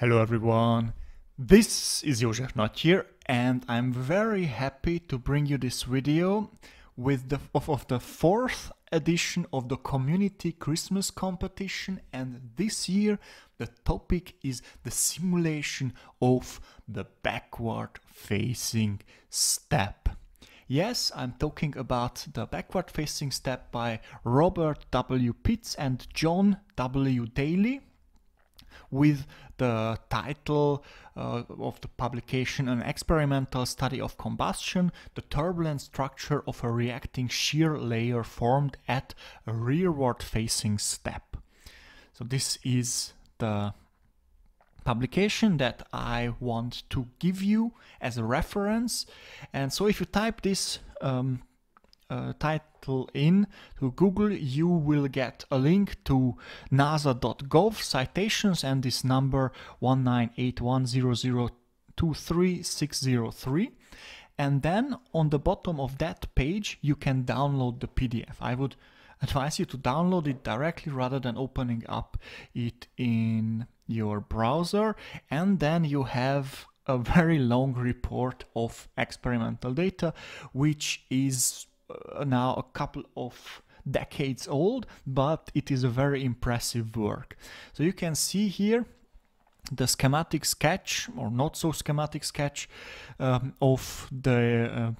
Hello everyone, this is József Nagy here, and I'm very happy to bring you this video with the fourth edition of the Community Christmas competition, and this year the topic is the simulation of the backward facing step. Yes, I'm talking about the backward facing step by Robert W. Pitts and John W. Daly, with the title of the publication, An Experimental Study of Combustion, the Turbulent Structure of a Reacting Shear Layer Formed at a Rearward-Facing Step. So this is the publication that I want to give you as a reference. And so if you type this title in to Google, you will get a link to nasa.gov citations and this number 1981002363, and then on the bottom of that page you can download the PDF. I would advise you to download it directly rather than opening up it in your browser, and then you have a very long report of experimental data, which is now a couple of decades old, but it is a very impressive work. So you can see here the schematic sketch, or not so schematic sketch, of the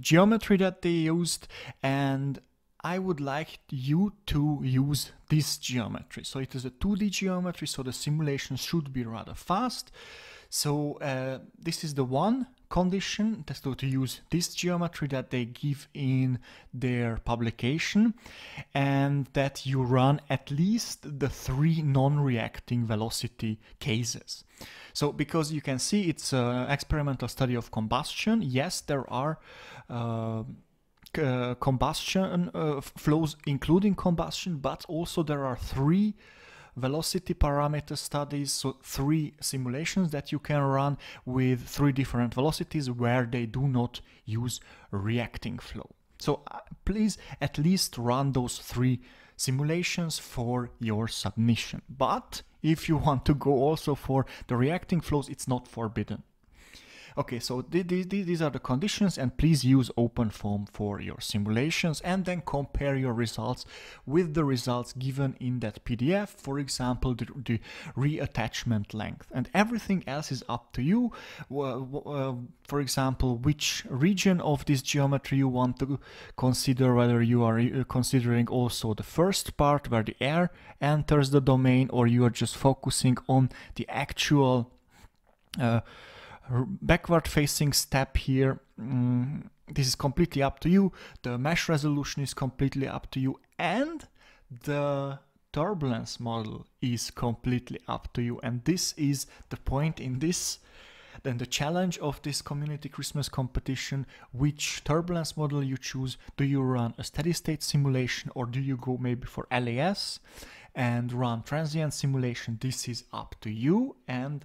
geometry that they used, and I would like you to use this geometry. So it is a 2D geometry, so the simulation should be rather fast. So this is the one condition, to use this geometry that they give in their publication, and that you run at least the 3 non-reacting velocity cases. So because you can see it's an experimental study of combustion, yes, there are combustion flows including combustion, but also there are 3 velocity parameter studies, so 3 simulations that you can run with 3 different velocities where they do not use reacting flow. So please at least run those 3 simulations for your submission. But if you want to go also for the reacting flows, it's not forbidden. Okay, so these are the conditions, and please use OpenFOAM for your simulations, and then compare your results with the results given in that PDF, for example, the reattachment length. And everything else is up to you, for example, which region of this geometry you want to consider, whether you are considering also the first part where the air enters the domain, or you are just focusing on the actual backward facing step here. This is completely up to you. The mesh resolution is completely up to you, and the turbulence model is completely up to you. And this is the point in this, then the challenge of this Community Christmas competition: which turbulence model you choose. Do you run a steady state simulation, or do you go maybe for LES and run transient simulation? This is up to you, and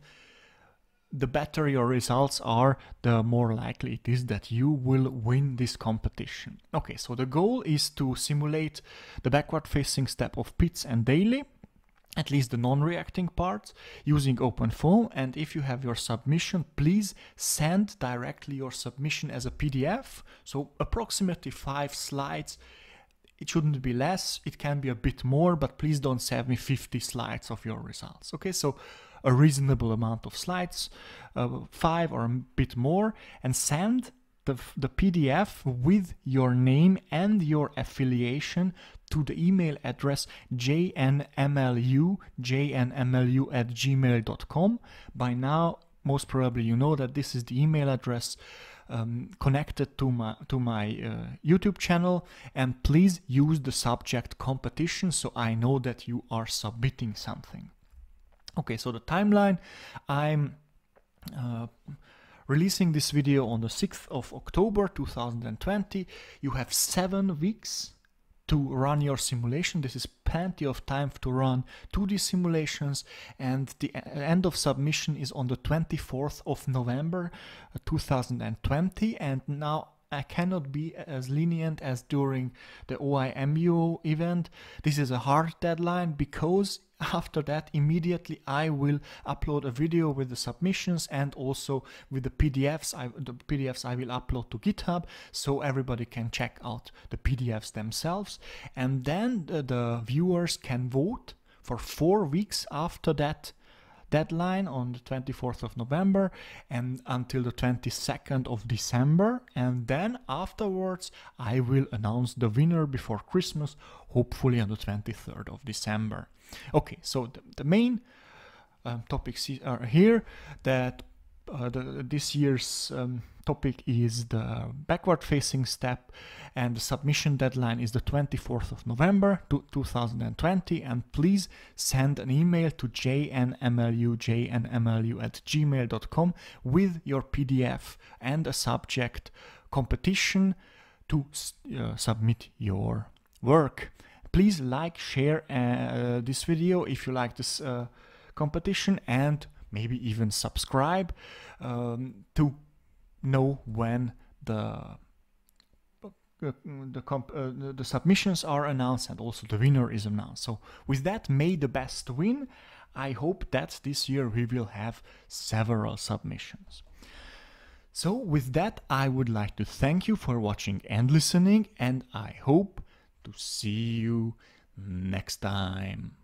the better your results are, the more likely it is that you will win this competition. Okay, so the goal is to simulate the backward facing step of Pitts and Daly, at least the non-reacting parts, using OpenFOAM. And if you have your submission, please send directly your submission as a PDF. So approximately 5 slides. It shouldn't be less, it can be a bit more, but please don't send me 50 slides of your results. Okay, so a reasonable amount of slides, 5 or a bit more, and send the PDF with your name and your affiliation to the email address jnmlu@gmail.com. By now, most probably you know that this is the email address connected to my YouTube channel, and please use the subject competition, so I know that you are submitting something. Okay, so the timeline: I'm releasing this video on the 6th of October 2020. You have 7 weeks to run your simulation. This is plenty of time to run 2D simulations, and the end of submission is on the 24th of November 2020. And now cannot be as lenient as during the OIMU event. This is a hard deadline because after that immediately I will upload a video with the submissions and also with the PDFs. The PDFs I will upload to GitHub so everybody can check out the PDFs themselves, and then the viewers can vote for 4 weeks after that deadline on the 24th of November and until the 22nd of December, and then afterwards I will announce the winner before Christmas, hopefully on the 23rd of December. Okay, so the main topics are here. That this year's topic is the backward facing step, and the submission deadline is the 24th of November 2020, and please send an email to jnmlu@gmail.com with your PDF and a subject competition to submit your work. Please like, share this video if you like this competition, and maybe even subscribe to know when the submissions are announced and also the winner is announced. So with that, may the best win. I hope that this year we will have several submissions. So with that, I would like to thank you for watching and listening, and I hope to see you next time.